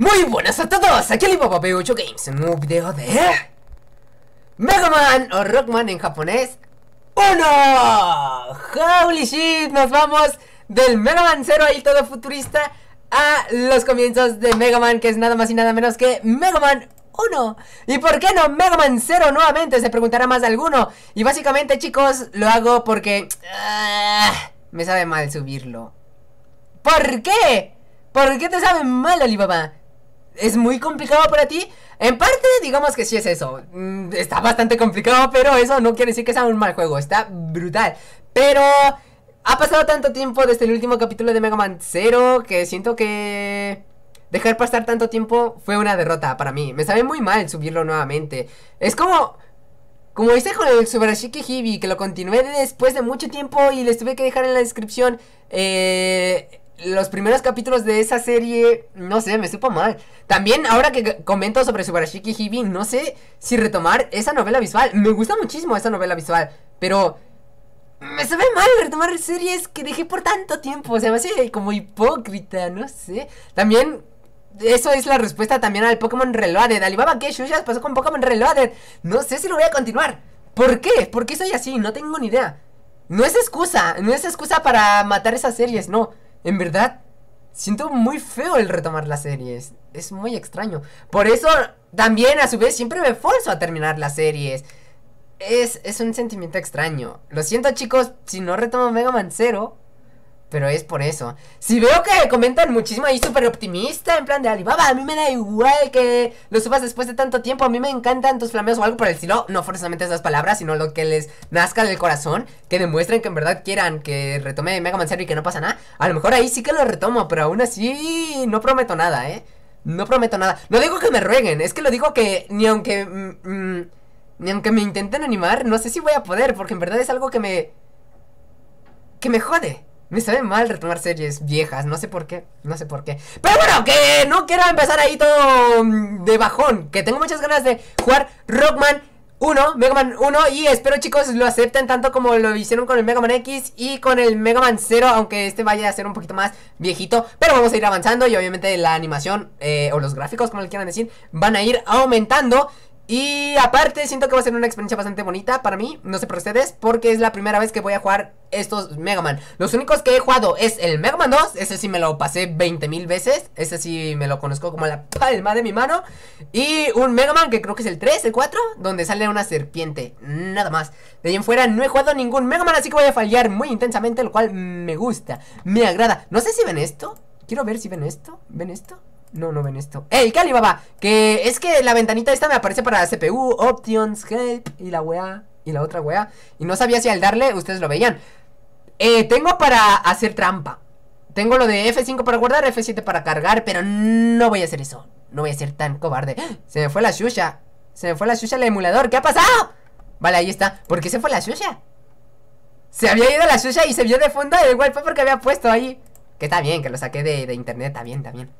Muy buenas a todos, aquí Alibaba P8 Games en un nuevo video de... Mega Man o Rockman en japonés 1. Holy shit, nos vamos del Mega Man 0 ahí todo futurista a los comienzos de Mega Man, que es nada más y nada menos que Mega Man 1. ¿Y por qué no Mega Man 0 nuevamente? Se preguntará más alguno. Y básicamente, chicos, lo hago porque... me sabe mal subirlo. ¿Por qué? ¿Por qué te sabe mal, Alibaba? ¿Es muy complicado para ti? En parte, digamos que sí es eso. Está bastante complicado, pero eso no quiere decir que sea un mal juego. Está brutal. Pero ha pasado tanto tiempo desde el último capítulo de Mega Man 0 que siento que dejar pasar tanto tiempo fue una derrota para mí. Me sabe muy mal subirlo nuevamente. Es como hice con el Subarashiki Hibi, que lo continué después de mucho tiempo y les tuve que dejar en la descripción los primeros capítulos de esa serie. No sé, me supo mal. También ahora que comento sobre Subarashiki Hibi, no sé si retomar esa novela visual. Me gusta muchísimo esa novela visual, pero me sabe mal retomar series que dejé por tanto tiempo. O sea, me hace como hipócrita, no sé. También eso es la respuesta también al Pokémon Reloaded. Alibaba, ¿qué chuchas pasó con Pokémon Reloaded? No sé si lo voy a continuar. ¿Por qué? ¿Por qué soy así? No tengo ni idea. No es excusa, no es excusa para matar esas series, no. En verdad, siento muy feo el retomar las series. Es muy extraño. Por eso, también, a su vez, siempre me forzo a terminar las series. Es un sentimiento extraño. Lo siento, chicos, si no retomo Mega Man 0, pero es por eso. Si veo que comentan muchísimo ahí súper optimista, en plan de Alibaba, a mí me da igual que lo subas después de tanto tiempo, a mí me encantan tus flameos o algo por el estilo. No forzosamente esas palabras, sino lo que les nazca del corazón, que demuestren que en verdad quieran que retome Mega Man 0 y que no pasa nada. A lo mejor ahí sí que lo retomo, pero aún así no prometo nada, no prometo nada. No digo que me rueguen, es que lo digo que ni aunque me intenten animar, no sé si voy a poder, porque en verdad es algo que me jode. Me sabe mal retomar series viejas, no sé por qué, no sé por qué. Pero bueno, que no quiero empezar ahí todo de bajón, que tengo muchas ganas de jugar Rockman 1, Mega Man 1, y espero, chicos, lo acepten tanto como lo hicieron con el Mega Man X y con el Mega Man 0, aunque este vaya a ser un poquito más viejito. Pero vamos a ir avanzando y obviamente la animación, o los gráficos, como le quieran decir, van a ir aumentando. Y aparte siento que va a ser una experiencia bastante bonita para mí, no sé por ustedes, porque es la primera vez que voy a jugar estos Mega Man. Los únicos que he jugado es el Mega Man 2, ese sí me lo pasé 20.000 veces, ese sí me lo conozco como la palma de mi mano. Y un Mega Man que creo que es el 3, el 4, donde sale una serpiente, nada más. De ahí en fuera no he jugado ningún Mega Man, así que voy a fallar muy intensamente, lo cual me gusta, me agrada. No sé si ven esto, quiero ver si ven esto, ¿ven esto? No, no ven esto. ¡Ey, qué Alibaba! Que es que la ventanita esta me aparece para CPU, Options, Help y la weá, y la otra weá. Y no sabía si al darle ustedes lo veían. Tengo para hacer trampa. Tengo lo de F5 para guardar, F7 para cargar, pero no voy a hacer eso. No voy a ser tan cobarde. Se me fue la shusha. Se me fue la shusha al emulador. ¿Qué ha pasado? Vale, ahí está. ¿Por qué se fue la shusha? Se había ido la shusha y se vio de fondo. Igual fue porque había puesto ahí. Que está bien, que lo saqué de internet. Está bien, está bien.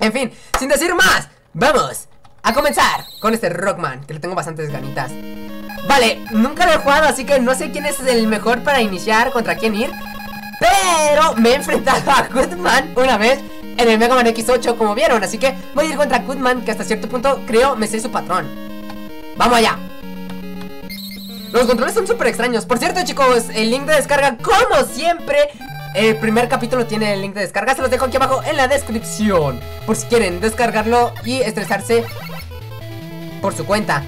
En fin, sin decir más, vamos a comenzar con este Rockman, que le tengo bastantes ganitas. Vale, nunca lo he jugado, así que no sé quién es el mejor para iniciar, contra quién ir. Pero me he enfrentado a Cutman una vez en el Mega Man X8, como vieron. Así que voy a ir contra Cutman, que hasta cierto punto creo me sé su patrón. ¡Vamos allá! Los controles son súper extraños. Por cierto, chicos, el link de descarga, como siempre... El primer capítulo tiene el link de descarga, se los dejo aquí abajo en la descripción, por si quieren descargarlo y estresarse por su cuenta.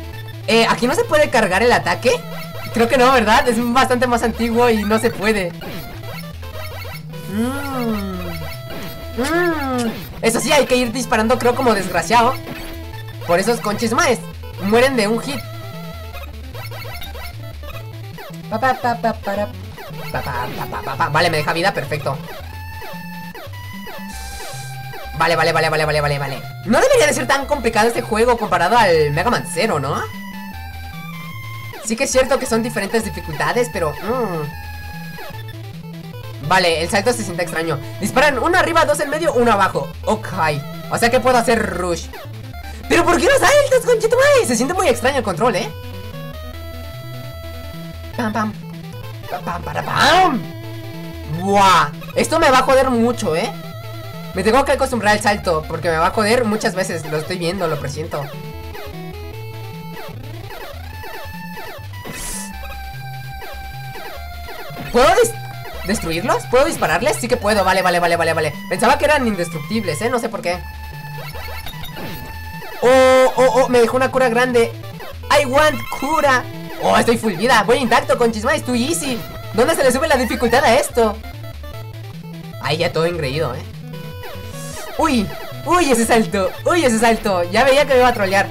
¿Aquí no se puede cargar el ataque? Creo que no, ¿verdad? Es bastante más antiguo y no se puede. Eso sí, hay que ir disparando, creo, como desgraciado. Por esos conches maes mueren de un hit. Vale, me deja vida, perfecto. Vale. No debería de ser tan complicado este juego comparado al Mega Man 0, ¿no? Sí que es cierto que son diferentes dificultades, pero... Vale, el salto se siente extraño. Disparan uno arriba, dos en medio, uno abajo. Ok, o sea que puedo hacer rush. Pero ¿por qué no saltas, conchito? Se siente muy extraño el control, ¿eh? ¡Pam! ¡Buah! Esto me va a joder mucho, ¿eh? Me tengo que acostumbrar al salto, porque me va a joder muchas veces. Lo estoy viendo, lo presiento. ¿Puedo destruirlos? ¿Puedo dispararles? Sí que puedo, vale. Pensaba que eran indestructibles, no sé por qué. Oh, me dejó una cura grande. I want cura. Oh, estoy full vida, voy intacto con chismáis, too easy. ¿Dónde se le sube la dificultad a esto? Ahí ya todo engreído, Uy, ese salto. Ya veía que me iba a trolear.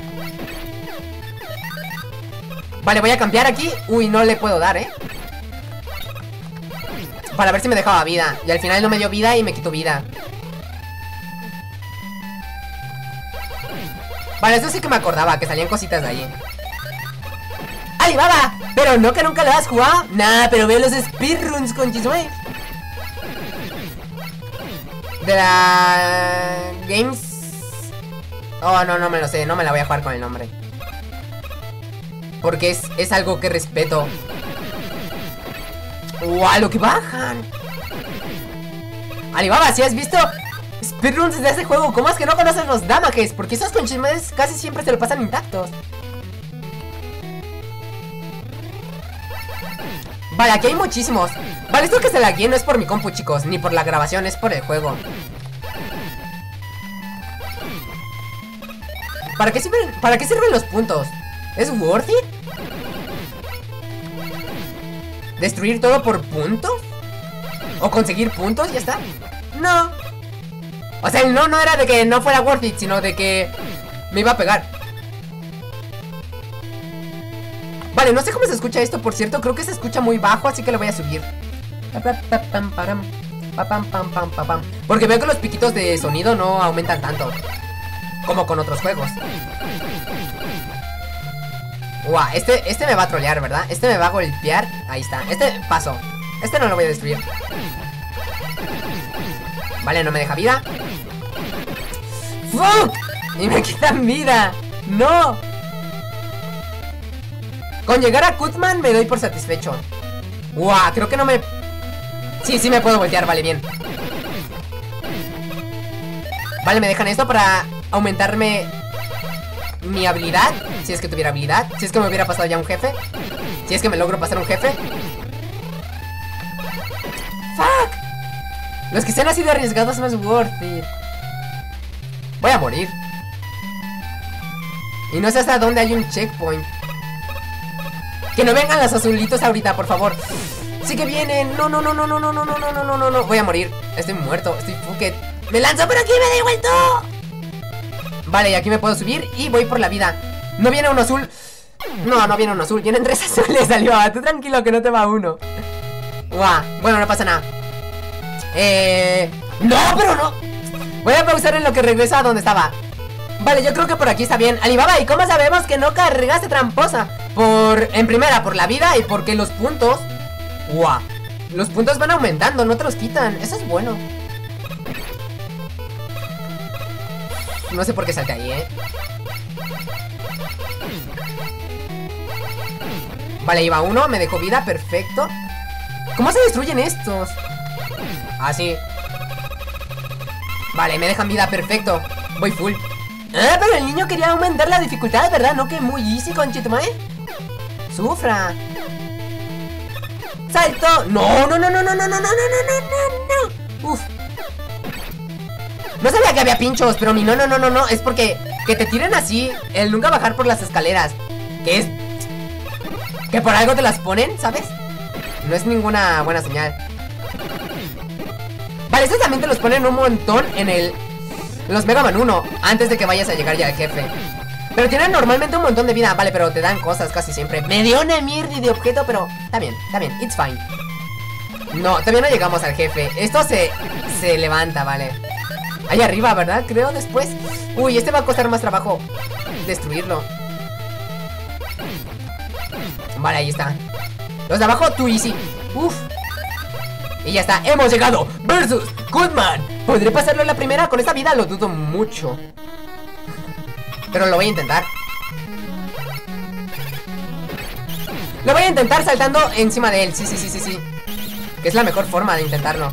Vale, voy a cambiar aquí. Uy, no le puedo dar, para ver si me dejaba vida. Y al final no me dio vida y me quitó vida. Vale, eso sí que me acordaba, que salían cositas de ahí. ¡Alibaba! ¿Pero no que nunca lo has jugado? Nah, pero veo los speedruns con Chiswave de la... Games... Oh, no me lo sé, no me la voy a jugar con el nombre, porque es algo que respeto. ¡Wow! ¡Lo que bajan! Alibaba, ¿sí has visto speedruns de ese juego? ¿Cómo es que no conoces los damages? Porque esos con chismes casi siempre se lo pasan intactos. Vale, aquí hay muchísimos. Vale, esto que se la guíe no es por mi compu, chicos, ni por la grabación, es por el juego. ¿Para qué sirven los puntos? ¿Es worth it? ¿Destruir todo por puntos? ¿O conseguir puntos? ¿Ya está? No. O sea, el no era de que no fuera worth it, sino de que me iba a pegar. Vale, no sé cómo se escucha esto, por cierto. Creo que se escucha muy bajo, así que lo voy a subir. Porque veo que los piquitos de sonido no aumentan tanto como con otros juegos. Wow, este me va a trolear, ¿verdad? Este me va a golpear. Ahí está. Este paso. Este no lo voy a destruir. Vale, no me deja vida. ¡Fuck! Y me quitan vida. ¡No! Con llegar a Cutman me doy por satisfecho. Wow, creo que no me... Sí me puedo voltear, vale, bien. Vale, me dejan esto para aumentarme... mi habilidad, si es que tuviera habilidad. Si es que me hubiera pasado ya un jefe. Si es que me logro pasar un jefe. ¡Fuck! Los que sean así de arriesgados no es worth it. Voy a morir. Y no sé hasta dónde hay un checkpoint. Que no vengan los azulitos ahorita, por favor. Sí que vienen. No. Voy a morir. Estoy muerto, estoy fucked. Me lanzo, pero aquí me he devuelto. Vale, y aquí me puedo subir y voy por la vida. No viene uno azul. No viene uno azul, vienen tres azules. Alibaba, tú tranquilo que no te va uno. Guau, bueno, no pasa nada. No, pero no. Voy a pausar en lo que regreso a donde estaba. Vale, yo creo que por aquí está bien. Alibaba, ¿y cómo sabemos que no cargaste tramposa? En primera, por la vida y porque los puntos. Guau, los puntos van aumentando, no te los quitan. Eso es bueno. No sé por qué salté ahí, Vale, iba uno, me dejó vida, perfecto. ¿Cómo se destruyen estos? Así. Vale, me dejan vida, perfecto. Voy full. Ah, pero el niño quería aumentar la dificultad, ¿verdad? No, que muy easy con Chitumae. Sufra. Salto. No. Uf. No sabía que había pinchos, pero mi no. Es porque que te tiren así, el nunca bajar por las escaleras, que es... que por algo te las ponen, ¿sabes? No es ninguna buena señal. Vale, estos también te los ponen un montón en los Mega Man 1, antes de que vayas a llegar ya al jefe. Pero tienen normalmente un montón de vida. Vale, pero te dan cosas casi siempre. Me dio una mierda de objeto, pero está bien, it's fine. No, todavía no llegamos al jefe. Esto se levanta, vale. Ahí arriba, ¿verdad? Creo después. Uy, este va a costar más trabajo destruirlo. Vale, ahí está. Los de abajo, tú y sí. Uf. Y ya está, hemos llegado. Versus Goodman. ¿Podré pasarlo en la primera? Con esta vida lo dudo mucho, pero lo voy a intentar. Lo voy a intentar saltando encima de él. Sí, que es la mejor forma de intentarlo.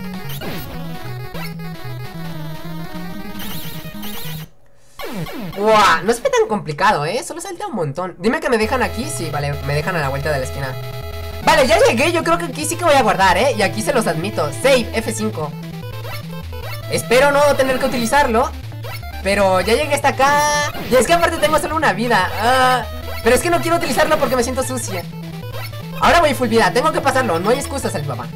¡Buah! No es tan complicado, ¿eh? Solo salté un montón. Dime que me dejan aquí. Sí, vale, me dejan a la vuelta de la esquina. Vale, ya llegué. Yo creo que aquí sí que voy a guardar, ¿eh? Y aquí se los admito. Save, F5. Espero no tener que utilizarlo. Pero ya llegué hasta acá. Y es que aparte tengo solo una vida. Pero es que no quiero utilizarlo porque me siento sucia. Ahora voy full vida. Tengo que pasarlo. No hay excusas, Alibaba.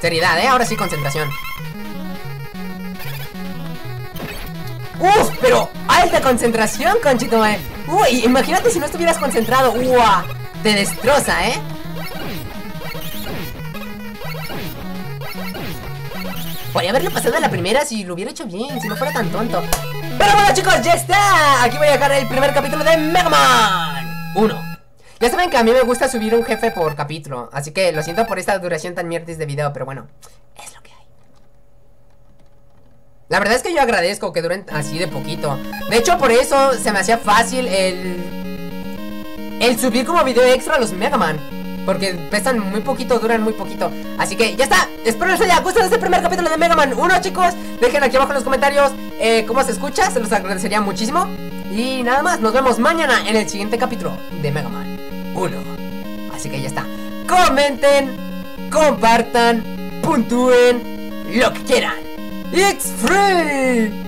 Seriedad, ¿eh? Ahora sí, concentración. ¡Uf! Pero alta concentración, conchito, ¿eh? Uy, imagínate si no estuvieras concentrado. ¡Uah! Te destroza, ¿eh? Podría haberlo pasado a la primera si lo hubiera hecho bien, si no fuera tan tonto. Pero bueno, chicos, ya está. Aquí voy a dejar el primer capítulo de Mega Man 1. Ya saben que a mí me gusta subir un jefe por capítulo, así que lo siento por esta duración tan mierdis de video, pero bueno, es lo que hay. La verdad es que yo agradezco que duren así de poquito. De hecho, por eso se me hacía fácil el subir como video extra a los Mega Man, porque pesan muy poquito, duran muy poquito. Así que ya está. Espero les haya gustado este primer capítulo de Mega Man 1, chicos. Dejen aquí abajo en los comentarios cómo se escucha. Se los agradecería muchísimo. Y nada más, nos vemos mañana en el siguiente capítulo de Mega Man 1. Así que ya está. Comenten, compartan, puntúen, lo que quieran. It's free.